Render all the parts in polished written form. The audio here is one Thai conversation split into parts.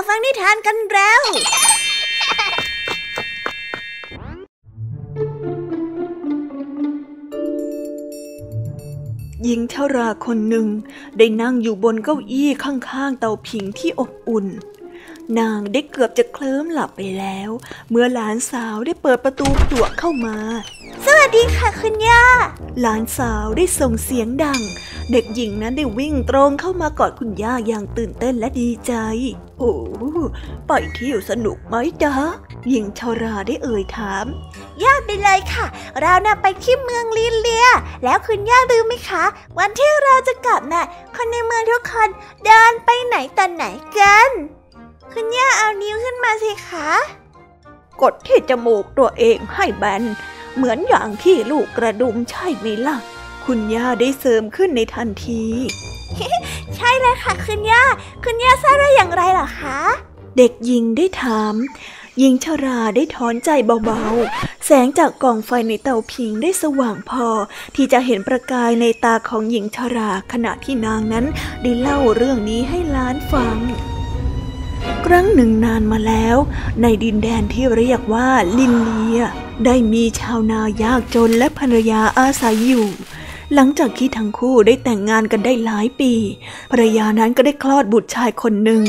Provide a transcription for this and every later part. มาฟังนิทานกันแล้วหญิงชราคนหนึ่งได้นั่งอยู่บนเก้าอี้ข้างๆเตาผิงที่อบอุ่นนางได้เกือบจะเคลิ้มหลับไปแล้วเมื่อหลานสาวได้เปิดประตูผลักเข้ามาสวัสดีค่ะคุณย่าหลานสาวได้ส่งเสียงดังเด็กหญิงนั้นได้วิ่งตรงเข้ามากอดคุณย่าอย่างตื่นเต้นและดีใจโอ้ไปเที่ยวสนุกไหมจ๊ะหญิงชราได้เอ่ยถามยากไปเลยค่ะเราน่ะไปที่เมืองลินเลียแล้วคุณย่าลืมไหมคะวันที่เราจะกลับน่ะคนในเมืองทุกคนเดินไปไหนต่อไหนกันคุณย่าเอานิ้วขึ้นมาสิคะกดที่จมูกตัวเองให้แบนเหมือนอย่างที่ลูกกระดุมใช่ไหมล่ะคุณย่าได้เสริมขึ้นในทันทีใช่เลยค่ะคุณย่าคุณย่าทราบได้อย่างไรเหรอคะเด็กหญิงได้ถามหญิงชราได้ถอนใจเบาๆแสงจากกองไฟในเตาผิงได้สว่างพอที่จะเห็นประกายในตาของหญิงชราขณะที่นางนั้นได้เล่าเรื่องนี้ให้หลานฟังครั้งหนึ่งนานมาแล้วในดินแดนที่เรียกว่าลินเลียได้มีชาวนายากจนและภรรยาอาศัยอยู่หลังจากที่ทั้งคู่ได้แต่งงานกันได้หลายปีภรรยานั้นก็ได้คลอดบุตรชายคนหนึ่ง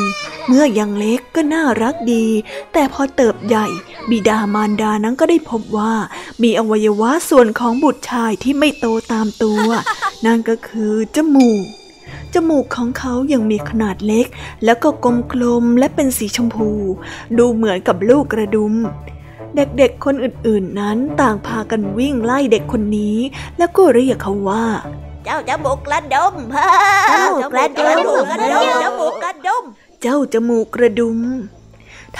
เมื่อยังเล็กก็น่ารักดีแต่พอเติบใหญ่บิดามารดานั้นก็ได้พบว่ามีอวัยวะส่วนของบุตรชายที่ไม่โตตามตัวนั่นก็คือจมูกของเขายังมีขนาดเล็กแล้วก็กลมๆและเป็นสีชมพูดูเหมือนกับลูกกระดุมเด็กๆคนอื่นๆนั้นต่างพากันวิ่งไล่เด็กคนนี้แล้วก็เรียกเขาว่าเจ้าจมูกกระดุมเจ้าจมูกกระดุม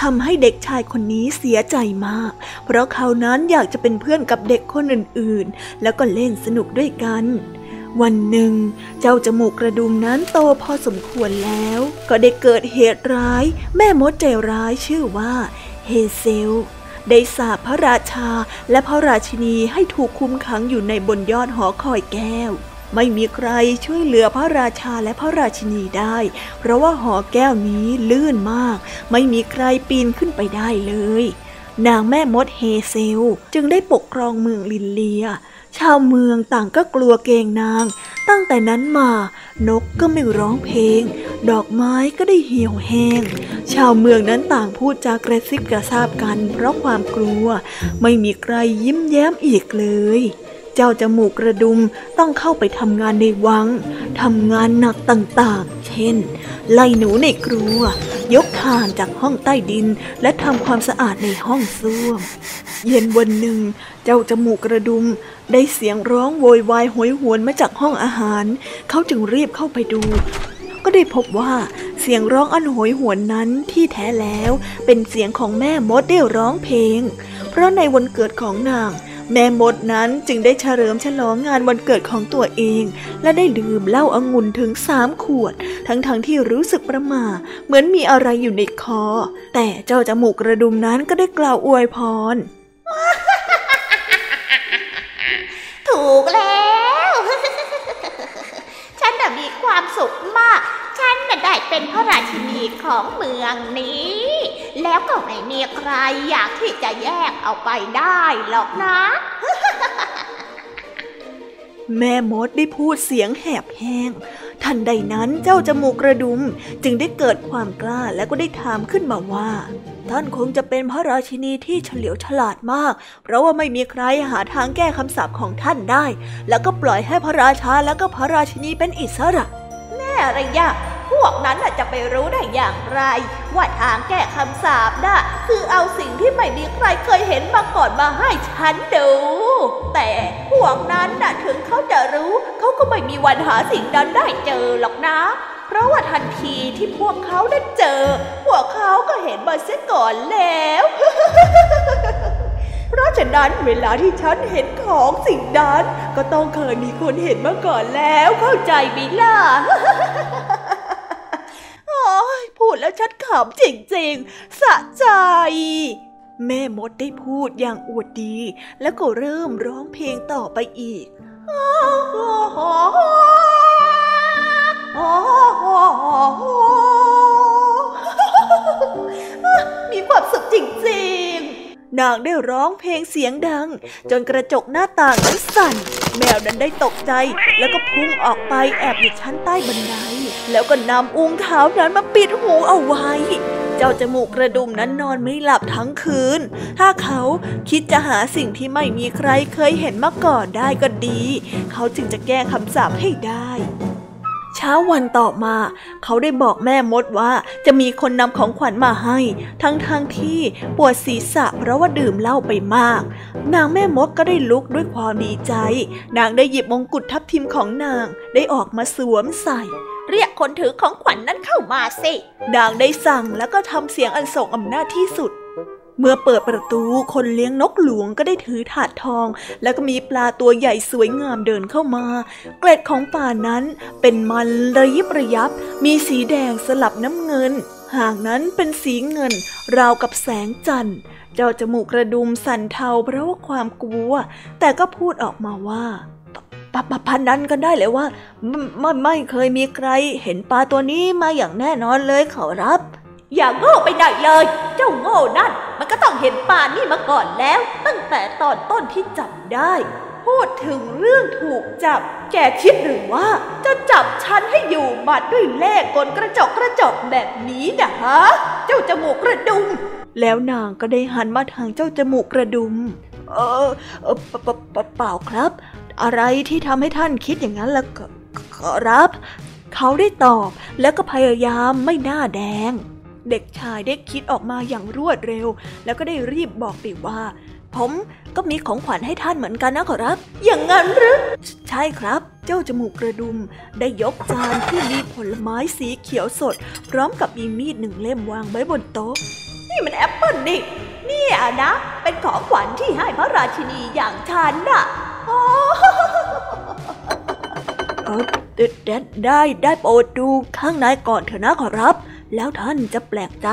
ทำให้เด็กชายคนนี้เสียใจมากเพราะเขานั้นอยากจะเป็นเพื่อนกับเด็กคนอื่นๆแล้วก็เล่นสนุกด้วยกันวันหนึ่งเจ้าจมูกกระดุมนั้นโตพอสมควรแล้วก็ได้เกิดเหตุร้ายแม่มดใจร้ายชื่อว่าเฮเซลได้สาปพระราชาและพระราชินีให้ถูกคุมขังอยู่ในบนยอดหอคอยแก้วไม่มีใครช่วยเหลือพระราชาและพระราชินีได้เพราะว่าหอแก้วนี้ลื่นมากไม่มีใครปีนขึ้นไปได้เลยนางแม่มดเฮเซลจึงได้ปกครองเมืองลินเลียชาวเมืองต่างก็กลัวเกรงนางตั้งแต่นั้นมานกก็ไม่ร้องเพลงดอกไม้ก็ได้เหี่ยวแห้งชาวเมืองนั้นต่างพูดจากระซิบกระซาบกันเพราะความกลัวไม่มีใครยิ้มแย้มอีกเลยเจ้าจมูกกระดุมต้องเข้าไปทำงานในวังทำงานหนักต่างๆเช่นไล่หนูในครัวยกถ่านจากห้องใต้ดินและทำความสะอาดในห้องส้วมเย็นวันหนึ่งเจ้าจมูกกระดุมได้เสียงร้องโวยวายโหยหวนมาจากห้องอาหารเขาจึงรีบเข้าไปดูก็ได้พบว่าเสียงร้องอันโหยหวนนั้นที่แท้แล้วเป็นเสียงของแม่มดได้ร้องเพลงเพราะในวันเกิดของนางแม่มดนั้นจึงได้เฉลิมฉลองงานวันเกิดของตัวเองและได้ดื่มเหล้าองุ่นถึง3 ขวดทั้งที่รู้สึกประหม่าเหมือนมีอะไรอยู่ในคอแต่เจ้าจมูกกระดุมนั้นก็ได้กล่าวอวยพรถูกแล้วฉันน่ะมีความสุขมากฉันน่ะได้เป็นพระราชินีของเมืองนี้แล้วก็ไม่มีใครอยากที่จะแยกเอาไปได้หรอกนะแม่มดได้พูดเสียงแหบแห้งทันใดนั้นเจ้าจมูกกระดุมจึงได้เกิดความกล้าและก็ได้ถามขึ้นมาว่าท่านคงจะเป็นพระราชินีที่เฉลียวฉลาดมากเพราะว่าไม่มีใครหาทางแก้คำสาปของท่านได้แล้วก็ปล่อยให้พระราชาและก็พระราชินีเป็นอิสระแน่อะไรยะพวกนั้นจะไปรู้ได้อย่างไรว่าทางแก้คำสาปน่ะคือเอาสิ่งที่ไม่มีใครเคยเห็นมาก่อนมาให้ฉันดูแต่พวกนั้นถึงเขาจะรู้เขาก็ไม่มีวันหาสิ่งนั้นได้เจอหรอกนะเพราะว่าทันทีที่พวกเขาได้เจอพวกเขาก็เห็นมาเสียก่อนแล้ว เพราะฉะนั้นเวลาที่ฉันเห็นของสิ่งนั้นก็ต้องเคยมีคนเห็นมาก่อนแล้วเข้าใจไหมล่ะ พูดแล้วฉันขำจริงๆสะใจแม่มดได้พูดอย่างอวดดีแล้วก็เริ่มร้องเพลงต่อไปอีก นางได้ร้องเพลงเสียงดังจนกระจกหน้าต่างนั้นสั่นแมวนั้นได้ตกใจแล้วก็พุ่งออกไปแอบอยู่ชั้นใต้บันไดแล้วก็นำอุ้งเท้านั้นมาปิดหูเอาไว้เจ้าจมูกกระดุมนั้นนอนไม่หลับทั้งคืนถ้าเขาคิดจะหาสิ่งที่ไม่มีใครเคยเห็นมาก่อนได้ก็ดีเขาจึงจะแก้คำสาปให้ได้เช้าวันต่อมาเขาได้บอกแม่มดว่าจะมีคนนำของขวัญมาให้ทั้งที่ปวดศีรษะเพราะว่าดื่มเหล้าไปมากนางแม่มดก็ได้ลุกด้วยความดีใจนางได้หยิบมงกุฎทับทิมของนางได้ออกมาสวมใส่เรียกคนถือของขวัญนั้นเข้ามาสินางได้สั่งแล้วก็ทำเสียงอันทรงอำนาจที่สุดเมื่อเปิดประตูคนเลี้ยงนกหลวงก็ได้ถือถาดทองแล้วก็มีปลาตัวใหญ่สวยงามเดินเข้ามาเกล็ดของปลานั้นเป็นมันระยิบระยับมีสีแดงสลับน้ำเงินหางนั้นเป็นสีเงินราวกับแสงจันทร์เจ้าจมูกกระดุมสั่นเทาเพราะว่าความกลัวแต่ก็พูดออกมาว่าปานั้นก็ได้เลยว่าไม่เคยมีใครเห็นปลาตัวนี้มาอย่างแน่นอนเลยขอรับอย่าโง่ไปไหนเลยเจ้าโง่นั่นมันก็ต้องเห็นป่านี่มาก่อนแล้วตั้งแต่ตอนต้นที่จับได้พูดถึงเรื่องถูกจับแกคิดหรือว่าจะจับฉันให้อยู่หมัดด้วยแล่กลกระจอกแบบนี้นะฮะเจ้าจมูกกระดุมแล้วนางก็ได้หันมาทางเจ้าจมูกกระดุมเปล่าครับอะไรที่ทำให้ท่านคิดอย่างนั้นล่ะขอรับเขาได้ตอบแล้วก็พยายามไม่หน้าแดงเด็กชายได้คิดออกมาอย่างรวดเร็วแล้วก็ได้รีบบอกไปว่าผมก็มีของขวัญให้ท่านเหมือนกันนะขอรับอย่างนั้นหรือใช่ครับเจ้าจมูกกระดุมได้ยกจานที่มีผลไม้สีเขียวสดพร้อมกับมีมีดหนึ่งเล่มวางไว้บนโต๊ะนี่มันแอปเปิ้ลนี่นะเป็นของขวัญที่ให้พระราชินีอย่างฉันน่ะได้โปรดดูข้างในก่อนเถอะนะขอรับแล้วท่านจะแปลกใจ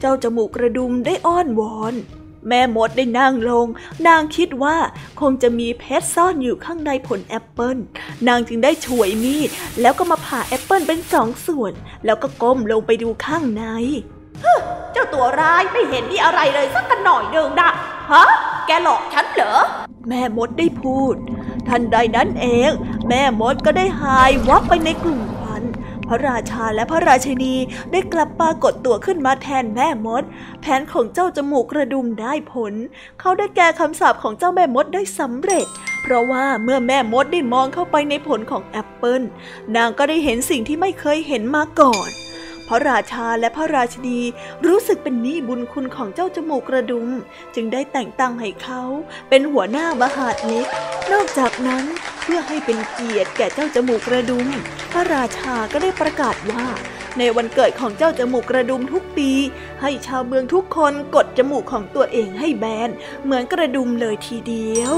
เจ้าจมูกกระดุมได้อ้อนวอนแม่มดได้นั่งลงนางคิดว่าคงจะมีเพชรซ่อนอยู่ข้างในผลแอปเปิ้ลนางจึงได้ฉวยมีดแล้วก็มาผ่าแอปเปิ้ลเป็นสองส่วนแล้วก็ก้มลงไปดูข้างในเจ้าตัวร้ายไม่เห็นมีอะไรเลยสักหน่อยเดิมนะฮะแกหลอกฉันเหรอแม่มดได้พูดทันใดนั้นเองแม่มดก็ได้หายวับไปในกลุ่มควันพระราชาและพระราชินีได้กลับปรากฏตัวขึ้นมาแทนแม่มดแผนของเจ้าจมูกกระดุมได้ผลเขาได้แก้คำสาปของเจ้าแม่มดได้สำเร็จเพราะว่าเมื่อแม่มดได้มองเข้าไปในผลของแอปเปิ้ลนางก็ได้เห็นสิ่งที่ไม่เคยเห็นมาก่อนพระราชาและพระราชินีรู้สึกเป็นหนี้บุญคุณของเจ้าจมูกกระดุมจึงได้แต่งตั้งให้เขาเป็นหัวหน้ามหาดเล็กนอกจากนั้นเพื่อให้เป็นเกียรติแก่เจ้าจมูกกระดุมพระราชาก็ได้ประกาศว่าในวันเกิดของเจ้าจมูกกระดุมทุกปีให้ชาวเมืองทุกคนกดจมูกของตัวเองให้แบนเหมือนกระดุมเลยทีเดียว